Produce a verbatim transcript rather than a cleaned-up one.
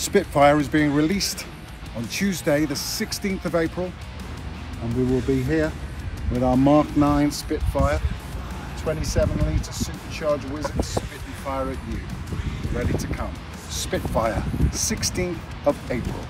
Spitfire is being released on Tuesday the sixteenth of April, and we will be here with our Mark nine Spitfire twenty-seven litre supercharged wizard spitting fire at you, ready to come. Spitfire, sixteenth of April.